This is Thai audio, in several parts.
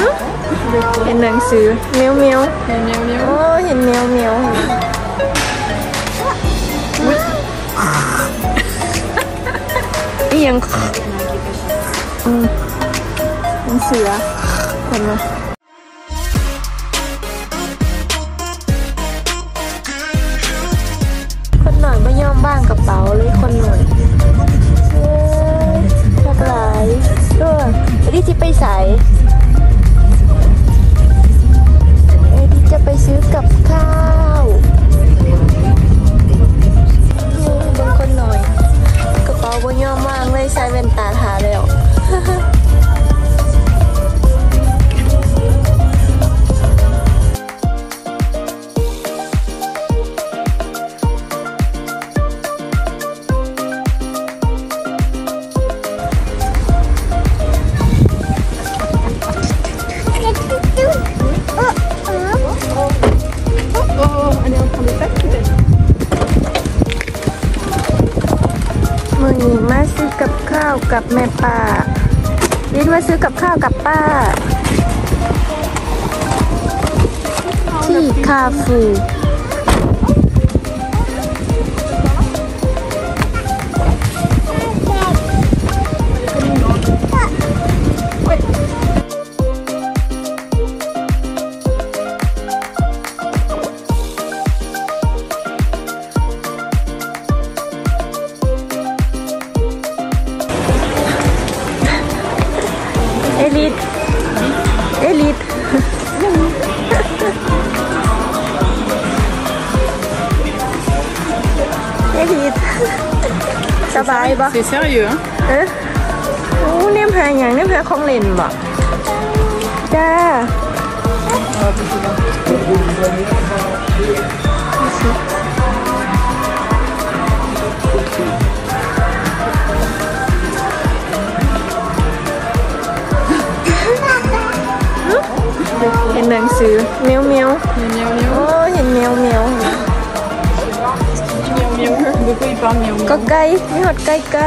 เห็นหนังสือเมียวเมียวเห็นเมียวเมียวโอ้เห็นเมียวเมียวนี่ยังหนังสือเห็นไหมคนหน่อยไม่ย่อมบ้างกระเป๋าเลยคนหน่อยหลากหลายด้วยดิจิไปใส่ดิจะไปซื้อกับข้าวบางคนหน่อยกระเป๋าไม่ย่อมบ้างเลยใส่เป็นตาหาแล้วมาซื้อกับข้าวกับแม่ป้าลินมาซื้อกับข้าวกับป้าที่คาฟูC'est sérieux hein? Hein? เนี่ยพาอย่างเนี่ยพาของเล่นบ่จ้าเห็นหนังสือเมียวเมียวโอ้เห็นเมียวเมียวก็ไก่ไม่หดไก่ไก่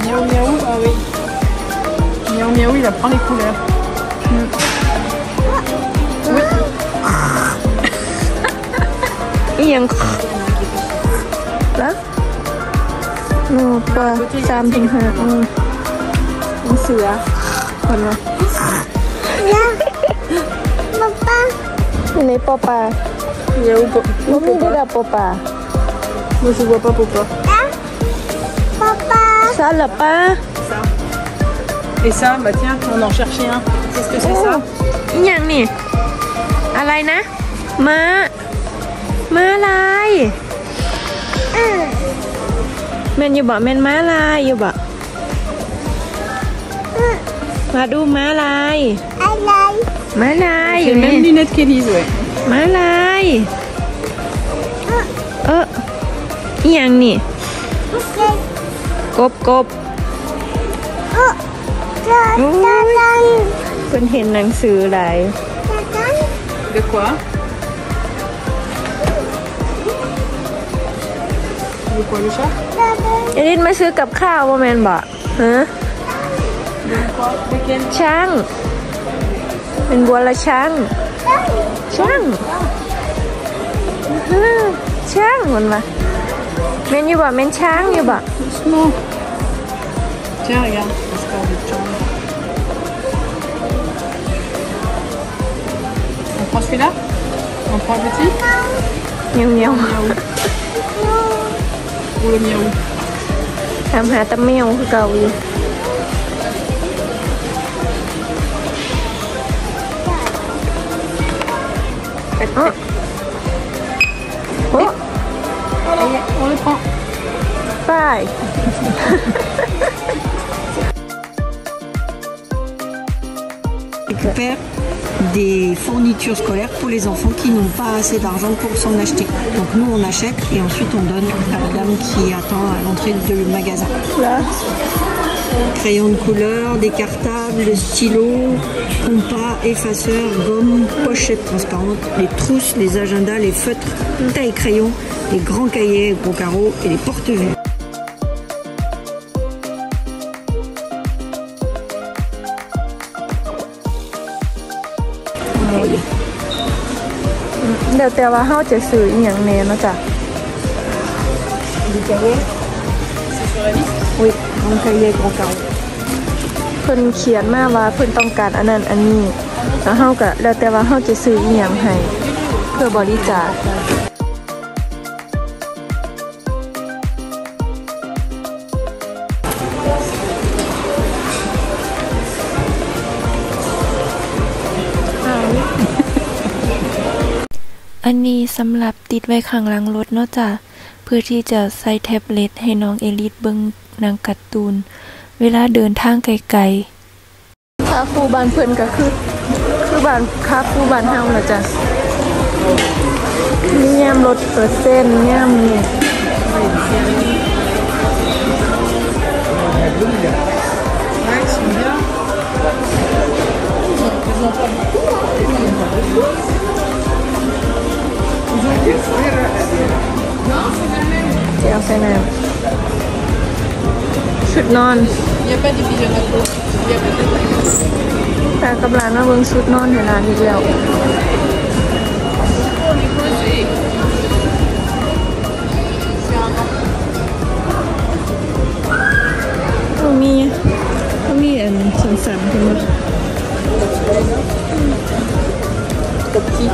เมียวเมียวเมียวเมียวอีกแบบพังอีกคู่แล้วอีกอย่างแล้วหนูปลาจามถึงหางมันเสือคนละป๊อปป้าอยู่ในป๊อปป้าЯ упал. Ну, куда папа? Ну, сюда папа. Папа. Ça, le pain. Ça. Et ça, bah tiens, on en cherchait un. C'est ce que c'est ça. Yang ni. Alai na? Ma. Ma lai. Men you ba, men ma lai you ba. Ma du ma lai. Alai. Ma lai. C'est même lunette qu'Élise, ouais.มาลายอีหยังนี่กบกบคุณเห็นหนังสืออะไรเด็กวะเอลินมาซื้อกับข้าวว่าแมนบ่ฮะช่างเป็นบัวละช่างช่างช่างมันมาเมนอยู่บ่เมนช้างอยู่บ่ใช่ยังพอสฟิล่าพอสฟิล่าเมียวเมียวกูเมียวทำหาตะเมียวคือเก่าอยู่Oh. Oh. Allez, on les prend. Bye. récupère des fournitures scolaires pour les enfants qui n'ont pas assez d'argent pour s'en acheter. Donc nous on achète et ensuite on donne à la dame qui attend à l'entrée du magasin. Là. Crayons de couleur, décartables, stylos, compas, effaceurs, gommes, pochettes transparentes, les trousses, les agendas, les feutres, taille-crayons, les grands cahiers, gros carreaux et les porte-vues. อีกเดี๋ยวแต่ว่าเฮาจะซื้ออีหยังแน่เนาะจ้ะดีใจเว้ยอุ๊ยมันเคยเรียกของเก่าเพิ่นเขียนมาว่าเพิ่นต้องการอันนั้นอันนี้แล้วเฮาก็แล้วแต่ว่าเฮาจะซื้ออีหยังให้เพื่อบริจาคอันนี้สำหรับติดไว้ข้างหลังรถเนาะจ้ะเพื่อที่จะใส่แท็บเล็ตให้น้องเอลิสเบิ่งหนังการ์ตูนเวลาเดินทางไกลๆค่าคู่บ้านเพิ่นก็คือบ้านค่าคู่บ้านเฮาเนาะจ้ะนี่แย้มรถเปิดเส้นแย้มนี่เดี๋ยวใส่น้ำชุดนอนตากำลังมาเบิ่งชุดนอนเห็นร้านอีกแล้วมีอันสันๆกันมั้ยกับจี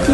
กิ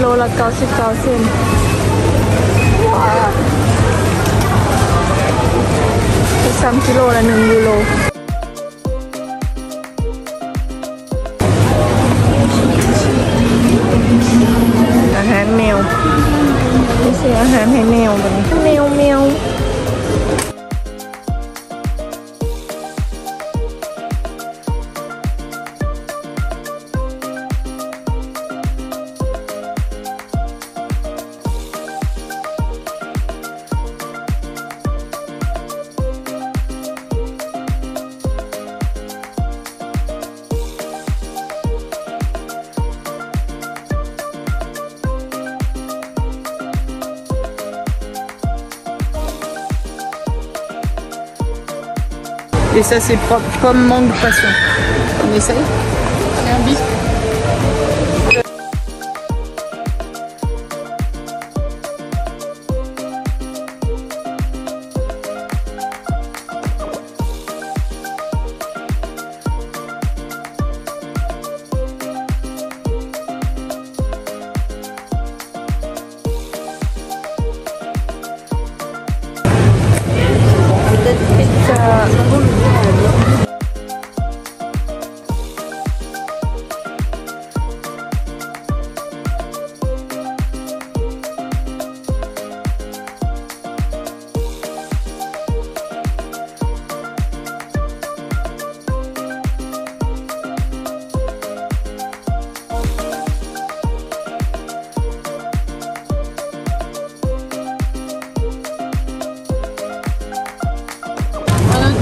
โลละ99 เซนต์3 กิโลละ1 ยูโรอาหารแมวนี่คืออาหารให้แมวแบบนี้แมวEt ça c'est propre comme mangue de passion. On essaye. Allez un bis.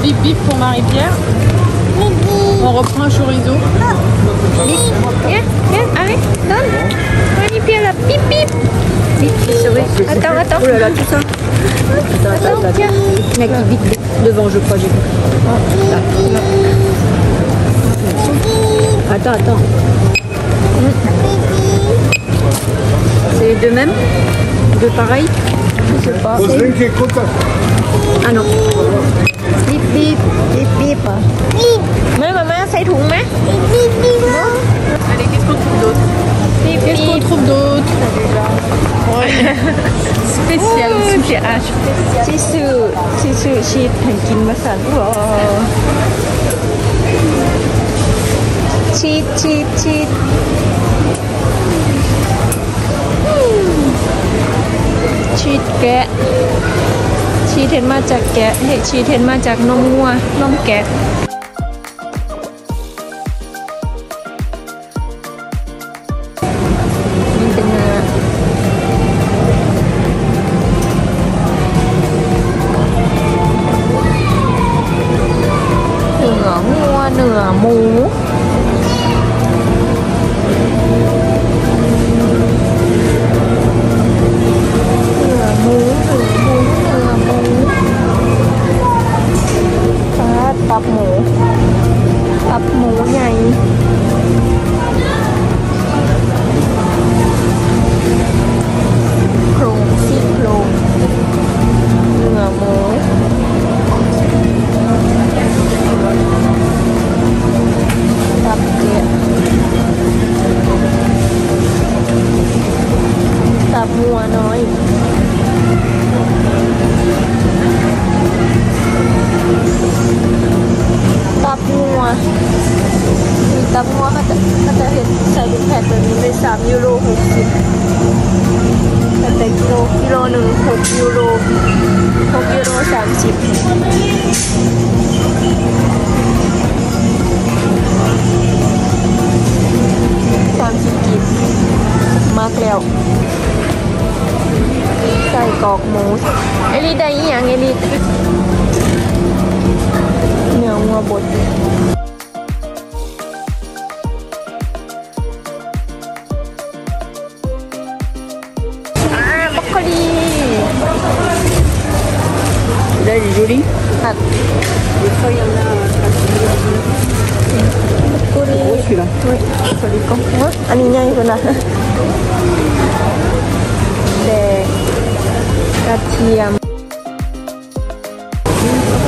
Bip bip pour Marie-Pierre. On reprend un chorizo. Bip, viens, allez, donne. Marie-Pierre là, bip bip. Attends. Oh là là, tout ça. Attends, tiens. Il y en a qui vite devant, je crois, j'ai vu. Attends. C'est les deux mêmes, deux pareils. Pues ven que cortas. Ah, no. Bip, bip, bip, bip. Bip. ¿Me mamá, ¿sai tung, me? Bip, bip. Allez, qu'est-ce qu'on trouve d'autre? Qu'est-ce qu'on trouve d'autre? Déjà. Spécial, sushi H. Sisu, sisu, shit, hankin masan. Cheat, cheat, cheat. ชีสแกะชีสเทนมาจากแกะเห็ดชีสเทนมาจากนมงัวนมแกะนี่เป็นน้ำเนื้องัวเนื้อหมูอันนี้ง่ายสุดนะแดงกระเทียม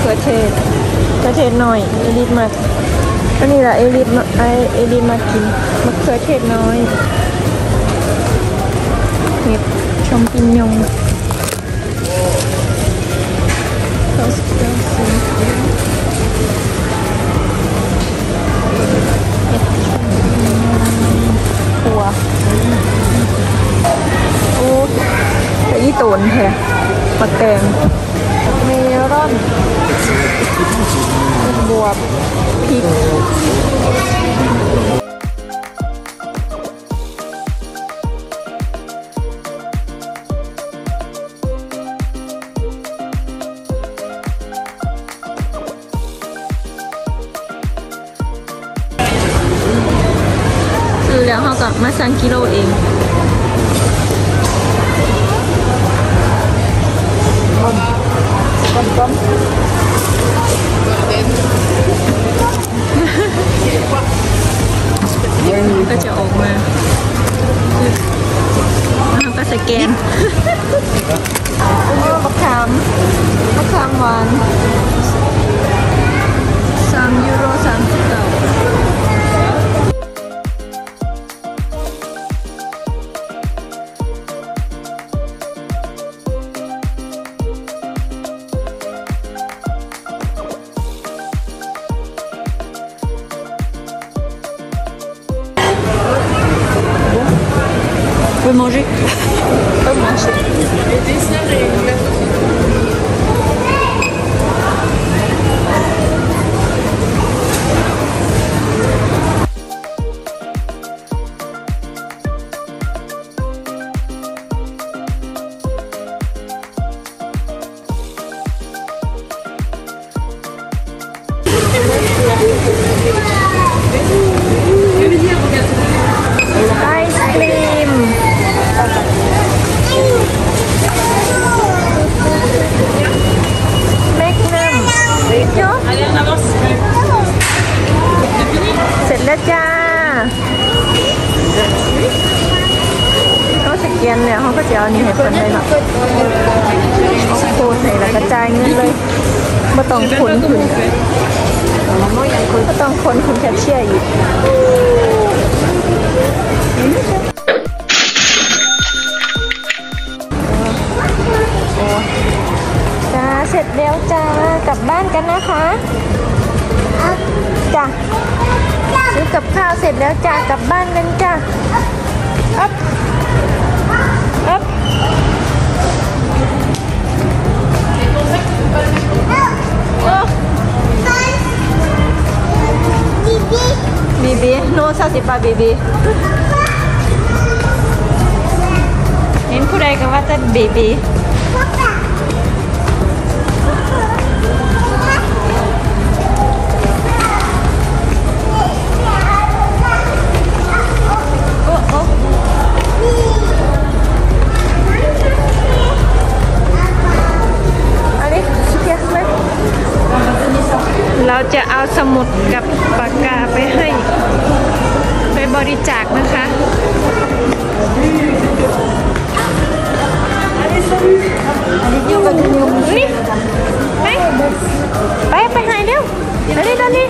กระเทศหน่อยเอลิทมาอันนี้แหละเอลิทมากินมะเขือเทศน้อยเห็ดชมปิญญงยี่ตนแท้มะแตงเมลอนบวบพริกซื้อแล้วเขาก็มาสั่งกิโลเองก็จะออกมาแล้วก็สแกนมะขามหวาน€3เขาสแกนเนี่ยเขาก็จะเอานี่ให้คนได้หรอ ก็ต้องคุ้นคุณก็ต้องค้นคุณแคชเชียร์อีกจ้าเสร็จแล้วจ้ากลับบ้านกันนะคะจ้าซื้อกับข้าวเสร็จแล้วจ้ากลับบ้านกันจ้าอ๊บอ๊บบีบีโน้ซาสิปาบีบีเห็นผู้ใดกันว่าจะบีบีเราจะเอาสมุดกับปากกาไปให้ไปบริจาคนะคะนี่ไปหายเร็วตอนนี้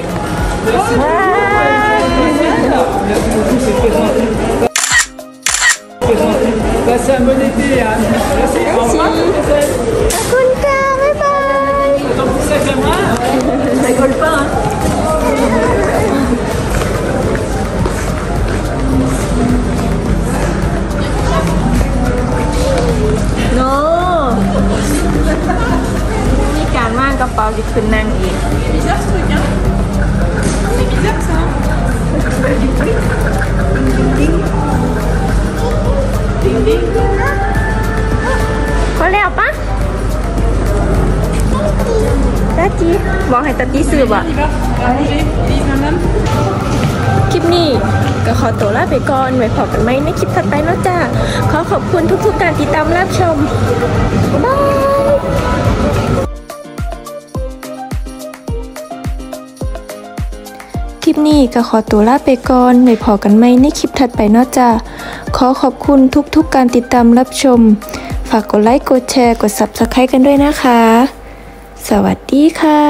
ขึ้นนั่งอีกก็แล้วปะตาจีบอกให้ตาจีซื้อบ่ะคลิปนี้ก็ขอตัวลาไปก่อนไว้พบกันไหมในคลิปถัดไปนะจ้าขอขอบคุณทุกๆการติดตามรับชมบ๊ายบายคลิปนี้ก็ขอตัวลาไปก่อนไว้พอกันไหมในคลิปถัดไปเนาะจ้าขอขอบคุณทุกการติดตามรับชมฝากกดไลค์กดแชร์กด Subscribe กันด้วยนะคะสวัสดีค่ะ